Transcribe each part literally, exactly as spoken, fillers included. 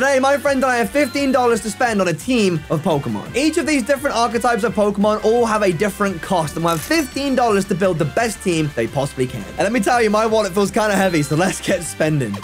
Today, my friend and I have fifteen dollars to spend on a team of Pokemon. Each of these different archetypes of Pokemon all have a different cost, and we'll have fifteen dollars to build the best team they possibly can. And let me tell you, my wallet feels kind of heavy, so let's get spending.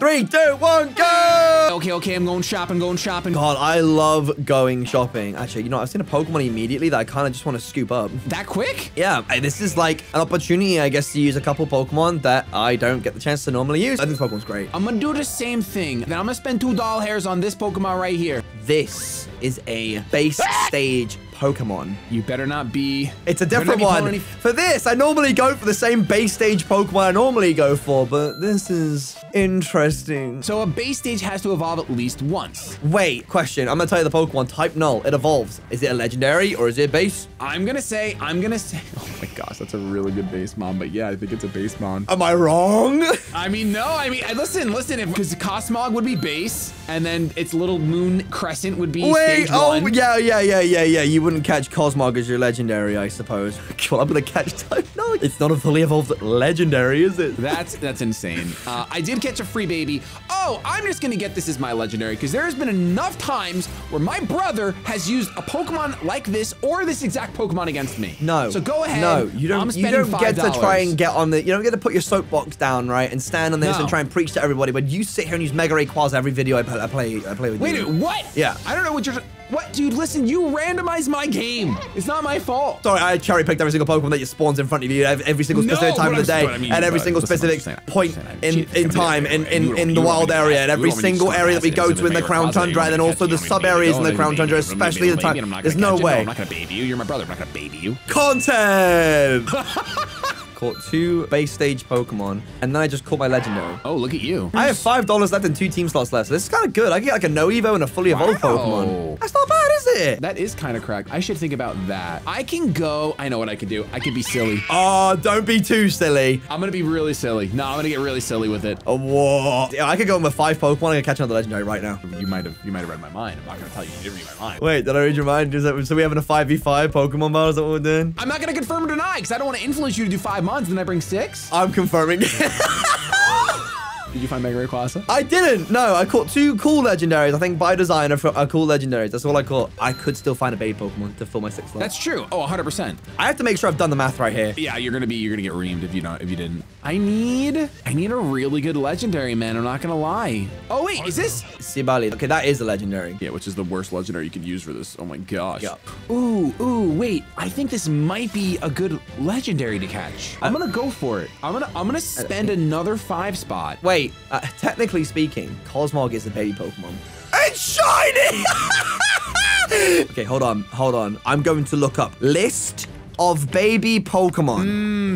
Three, two, one, go! Okay, okay, I'm going shopping, going shopping. God, I love going shopping. Actually, you know, I've seen a Pokemon immediately that I kind of just want to scoop up. That quick? Yeah, this is like an opportunity, I guess, to use a couple Pokemon that I don't get the chance to normally use. I think this Pokemon's great. I'm gonna do the same thing. Then I'm gonna spend two doll hairs on this Pokemon right here. This is a base stage Pokemon. You better not be. It's a different one. For this, I normally go for the same base stage Pokemon I normally go for, but this is interesting. So a base stage has to evolve at least once. Wait, question. I'm gonna tell you the Pokemon Type Null. It evolves. Is it a legendary or is it a base? I'm gonna say, I'm gonna say. Oh my gosh, that's a really good base mon, but yeah, I think it's a base mon. Am I wrong? I mean, no, I mean, listen, listen, because Cosmog would be base, and then its little moon crescent would be Wait, stage oh, one. yeah, yeah, yeah, yeah, yeah. You wouldn't catch Cosmog as your legendary, I suppose. God, I'm gonna catch Type Null. It's not a fully evolved legendary, is it? That's that's insane. Uh, I did catch a free baby. Oh, I'm just gonna get this as my legendary because there has been enough times where my brother has used a Pokemon like this or this exact Pokemon against me. No. So go ahead. No, you don't. I'm you don't get to try and get on the. You don't get to put your soapbox down, right, and stand on this no. and try and preach to everybody. But you sit here and use Mega Rayquaza every video I play. I play, I play with Wait, you. Wait, what? Yeah. I don't know what you're. What? Dude, listen, you randomized my game. It's not my fault. Sorry, I cherry-picked every single Pokemon that just spawns in front of you every single specific no, time of the day I mean, and every single specific point in, in time in, in, in the wild area and every single area that we go to in the Crown Tundra and then also the sub-areas in the Crown Tundra, especially the time. There's no way. I'm not going to baby you. You're my brother. I'm not going to baby you. Content! Caught two base stage Pokemon, and then I just caught my legendary. Oh, look at you. I have five dollars left and two team slots left, so this is kind of good. I can get like a no-evo and a fully evolved wow. Pokemon. That's not bad, is it? That is kind of cracked. I should think about that. I can go. I know what I can do. I can be silly. Oh, don't be too silly. I'm going to be really silly. No, I'm going to get really silly with it. Oh, whoa. Yeah, I could go with five Pokemon. I could catch another legendary right now. You might have you might have read my mind. I'm not going to tell you. You didn't read my mind. Wait, did I read your mind? Is that, so we having a five v five Pokemon battle? Is that what we're doing? I'm not going to confirm or deny because I don't want to influence you to do five months, and I bring six? I'm confirming. Did you find Mega Rayquaza? I didn't. No, I caught two cool legendaries. I think by design are, for, are cool legendaries. That's all I caught. I could still find a baby Pokemon to fill my sixth slot. That's true. Oh, one hundred percent. I have to make sure I've done the math right here. Yeah, you're gonna be you're gonna get reamed if you don't if you didn't. I need I need a really good legendary, man. I'm not gonna lie. Oh wait, is this Cibali? Okay, that is a legendary. Yeah, which is the worst legendary you could use for this. Oh my gosh. Yep. Ooh, ooh, wait. I think this might be a good legendary to catch. I'm gonna go for it. I'm gonna I'm gonna spend another five spot. Wait. Uh, technically speaking, Cosmog is a baby Pokemon. It's shiny! Okay, hold on, hold on. I'm going to look up list of baby Pokemon.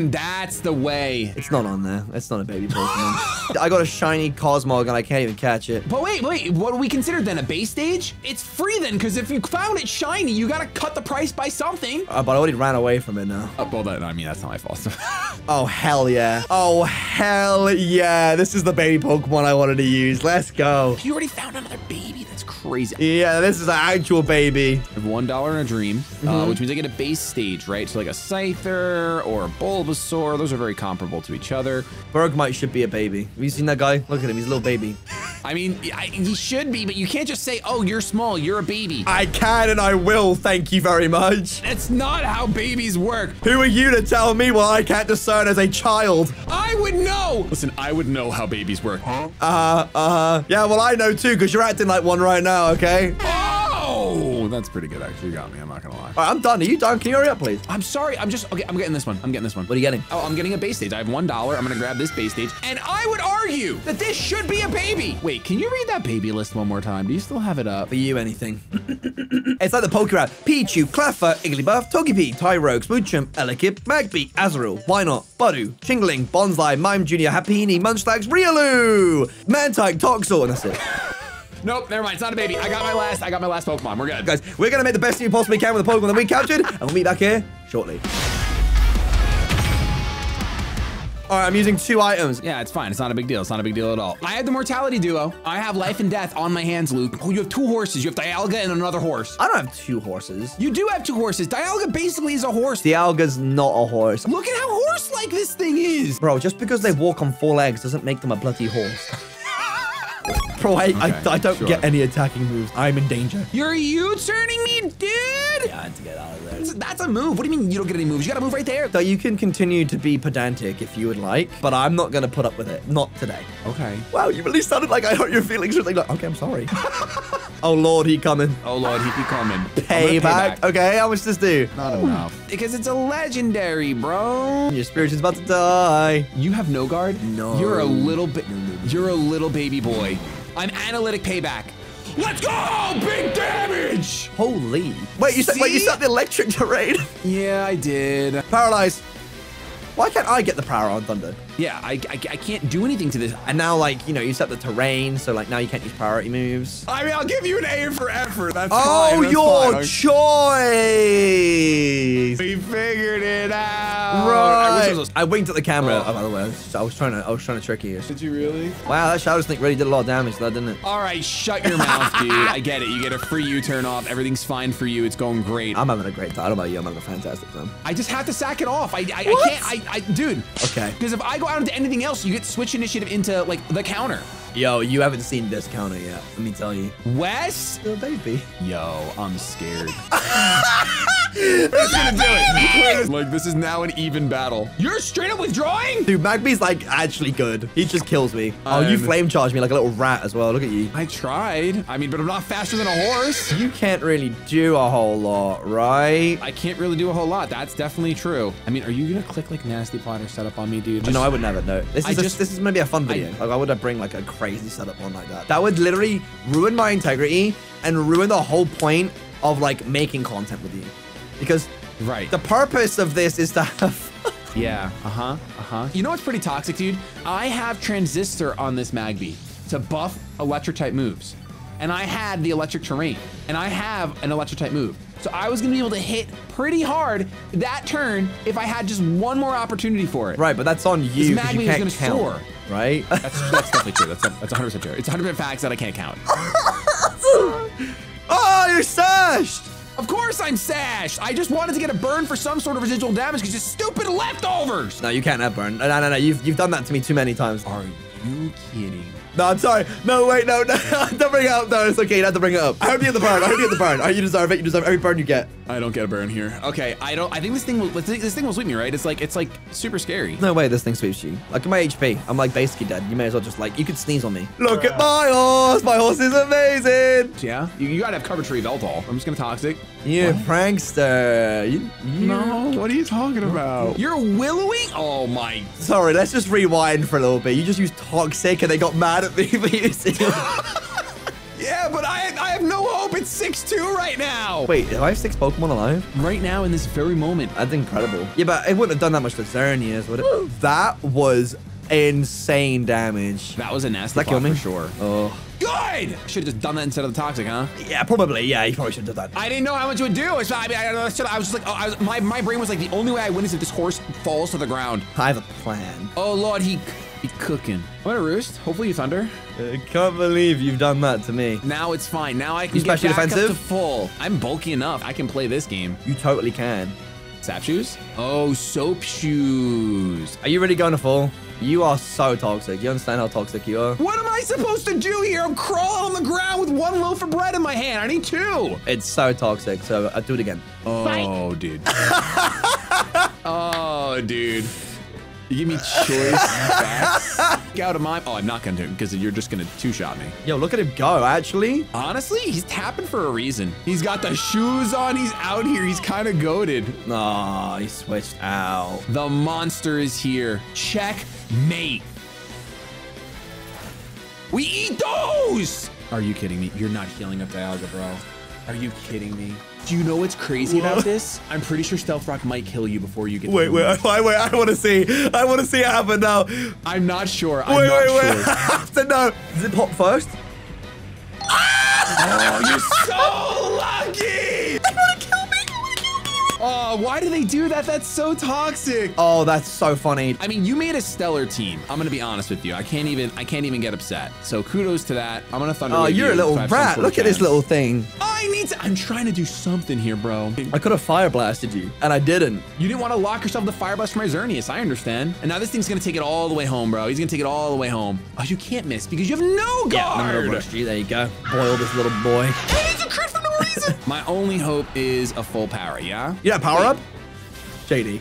Mm, that's the way. It's not on there. It's not a baby Pokemon. I got a shiny Cosmog and I can't even catch it. But wait, wait. What do we consider then? A base stage? It's free then, because if you found it shiny, you got to cut the price by something. Uh, but I already ran away from it now. Oh, well, that, I mean, that's not my fault. Oh, hell yeah. Oh, hell yeah. This is the baby Pokemon I wanted to use. Let's go. You already found another baby. That's crazy. Yeah, this is an actual baby. I have one dollar in a dream, mm-hmm. uh, which means I get a base stage, right? So like a Scyther or a Bulbasaur. Those are very comparable to each other. Bergmite should be a baby. Have you seen that guy? Look at him. He's a little baby. I mean, I, he should be, but you can't just say, oh, you're small. You're a baby. I can and I will. Thank you very much. That's not how babies work. Who are you to tell me what I can't discern as a child? I would know. Listen, I would know how babies work. Huh? Uh-huh. Uh-huh. Yeah, well, I know too, because you're acting like one right now, okay? Oh, that's pretty good, actually. You got me. I'm not going to lie. All right, I'm done. Are you done? Can you hurry up, please? I'm sorry. I'm just... Okay, I'm getting this one. I'm getting this one. What are you getting? Oh, I'm getting a base stage. I have one dollar. I'm going to grab this base stage. And I would argue that this should be a baby. Wait, can you read that baby list one more time? Do you still have it up? For you, anything. It's like the Pokérap. Pichu, Cleffa, Igglybuff, Togepi, Tyrogue, Smoochum, Elekid, Magby, Azurill, Wynaut, Budew, Chingling, Bonsly, Mime Junior, Happiny, Munchlax, Riolu, Mantyke, Toxel, and that's it. Nope, never mind. It's not a baby. I got my last. I got my last Pokemon. We're good, guys. We're gonna make the best team possibly can with the Pokemon that we captured, and we'll be back here shortly. All right, I'm using two items. Yeah, it's fine. It's not a big deal. It's not a big deal at all. I have the mortality duo. I have life and death on my hands, Luke. Oh, you have two horses. You have Dialga and another horse. I don't have two horses. You do have two horses. Dialga basically is a horse. Dialga's not a horse. Look at how horse-like this thing is. Bro, just because they walk on four legs doesn't make them a bloody horse. Bro, I, okay, I, I don't sure. get any attacking moves. I'm in danger. You're U-turning me, dude? Yeah, I had to get out of there. That's, that's a move. What do you mean you don't get any moves? You got to move right there. So you can continue to be pedantic if you would like, but I'm not going to put up with it. Not today. Okay. Wow, you really sounded like I hurt your feelings. Like, okay, I'm sorry. Oh, Lord, he coming. Oh, Lord, he, he coming. Payback. Okay, how much does this do? Not oh. enough. Because it's a legendary, bro. Your spirit is about to die. You have no guard? No. You're a little bit... No, no, no. You're a little baby boy. I'm analytic payback. Let's go! Big damage! Holy. Wait, you, wait, you set the electric terrain. Yeah, I did. Paralyze. Why can't I get the power on Thunder? Yeah, I, I, I can't do anything to this. And now, like, you know, you set the terrain, so, like, now you can't use priority moves. I mean, I'll give you an A for effort. That's oh, fine. That's your fine. choice. We figured it out. Right. I, wish I, was, I winked at the camera. Oh, by the way, I was trying to, I was trying to trick you. Did you really? Wow, that Shadow Snake really did a lot of damage, though, didn't it? All right, shut your mouth, dude. I get it. You get a free U-turn off. Everything's fine for you. It's going great. I'm having a great time. I don't know about you. I'm having a fantastic time. I just have to sack it off. I, I, I can't. I, I, dude. Okay. Because if I go out into anything else, you get switch initiative into, like, the counter. Yo, you haven't seen this counter yet. Let me tell you. Wes? Little baby. Yo, I'm scared. We're gonna do it. Like, this is now an even battle. You're straight up withdrawing? Dude, Magby's, like, actually good. He just kills me. Um, oh, you flame charge me like a little rat as well. Look at you. I tried. I mean, but I'm not faster than a horse. You can't really do a whole lot, right? I can't really do a whole lot. That's definitely true. I mean, are you gonna click, like, nasty planner setup on me, dude? Just, no, I would never know. This is, a, just, this is gonna be a fun video. I, like, I would bring, like, a crazy setup on like that. That would literally ruin my integrity and ruin the whole point of, like, making content with you. Because right. the purpose of this is to have... yeah, uh-huh, uh-huh. You know what's pretty toxic, dude? I have Transistor on this Magby to buff electric-type moves. And I had the electric terrain. And I have an electric-type move. So I was going to be able to hit pretty hard that turn if I had just one more opportunity for it. Right, but that's on you because you can't count, soar. right? That's, that's definitely true. That's, that's one hundred percent true. It's one hundred percent facts that I can't count. Oh, you're sashed! Of course I'm sashed. I just wanted to get a burn for some sort of residual damage because it's stupid leftovers. No, you can't have burn. No, no, no. You've, you've done that to me too many times. Are you kidding? No, I'm sorry. No, wait, no, no. Don't bring it up. No, it's okay. You don't have to bring it up. I hope you get the burn. I hope you get the burn. Oh, you deserve it. You deserve every burn you get. I don't get a burn here. Okay, I don't. I think this thing will. This thing will sweep me, right? It's like it's like super scary. No way, this thing sweeps you. Look at my H P. I'm like basically dead. You may as well just like you could sneeze on me. Look at my horse. My horse is amazing. Yeah, you, you gotta have cover to rebuild all. I'm just gonna toxic. You what? prankster. You, you, no, what are you talking about? You're willowing. Oh my. Sorry, let's just rewind for a little bit. You just used toxic and they got mad at me for using it. Yeah, but I, I have no hope. It's six two right now. Wait, do I have six Pokemon alive? Right now in this very moment. That's incredible. Yeah, but it wouldn't have done that much to Xerneas, would it? Woo. That was insane damage. That was a nasty pop for sure. Oh. Good! Should have just done that instead of the toxic, huh? Yeah, probably. Yeah, you probably should have done that. I didn't know how much it would do. I, I, mean, I, I was just like, oh, I was, my, my brain was like, the only way I win is if this horse falls to the ground. I have a plan. Oh, Lord, he... Be cooking. I'm gonna roost. Hopefully you thunder. I can't believe you've done that to me. Now it's fine. Now I can you get back defensive? up to full. I'm bulky enough. I can play this game. You totally can. Sap shoes? Oh, soap shoes. Are you really going to full? You are so toxic. You understand how toxic you are? What am I supposed to do here? I'm crawling on the ground with one loaf of bread in my hand. I need two. It's so toxic. So I'll do it again. Oh, Fight. dude. oh, dude. You give me choice facts. Out of mine. Oh, I'm not going to do it because you're just going to two-shot me. Yo, look at him go, actually. Honestly, he's tapping for a reason. He's got the shoes on. He's out here. He's kind of goated. Aw, oh, he switched out. The monster is here. Checkmate. We eat those. Are you kidding me? You're not healing up Dialga, bro. Are you kidding me? Do you know what's crazy what? about this? I'm pretty sure Stealth Rock might kill you before you get. Wait, wait, wait, wait! I want to see. I want to see it happen now. I'm not sure. I'm wait, not wait, sure. wait! I have to know. Does it pop first? Oh, you're so lucky! You're gonna kill me! You're gonna kill me! Oh, why do they do that? That's so toxic. Oh, that's so funny. I mean, you made a stellar team. I'm gonna be honest with you. I can't even I can't even get upset. So kudos to that. I'm gonna thunder. Oh, you're a little rat. Look at this little thing. I need to I'm trying to do something here, bro. I could have fire blasted you, and I didn't. You didn't want to lock yourself the fire blast from my Xerneas, I understand. And now this thing's gonna take it all the way home, bro. He's gonna take it all the way home. Oh, you can't miss because you have no guard. Yeah, no, there you go. Boil this little boy. Hey, it's a crit for no reason. My only hope is a full power, yeah? You got power Wait. up? J D.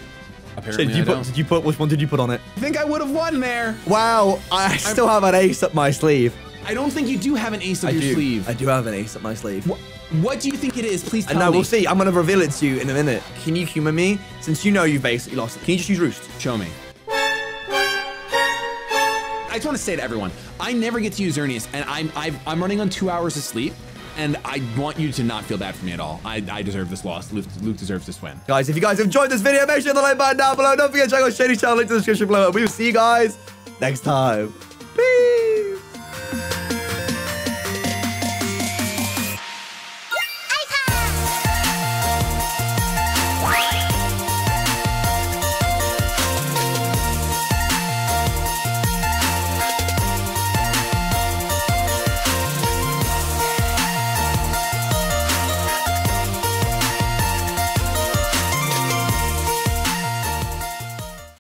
Apparently, did you, put, did you put which one did you put on it? I think I would have won there. Wow, I I'm, still have an ace up my sleeve. I don't think you do have an ace up I your do. sleeve. I do have an ace up my sleeve. What, what do you think it is? Please tell me. No, we'll see. I'm gonna reveal it to you in a minute. Can you humor me? Since you know you basically lost it, can you just use Roost? Show me. I just want to say to everyone, I never get to use Xerneas, and I'm I've, I'm running on two hours of sleep, and I want you to not feel bad for me at all. I, I deserve this loss. Luke, Luke deserves this win. Guys, if you guys enjoyed this video, make sure to like button down below. Don't forget to check out Shady's channel, link in the description below. We will see you guys next time.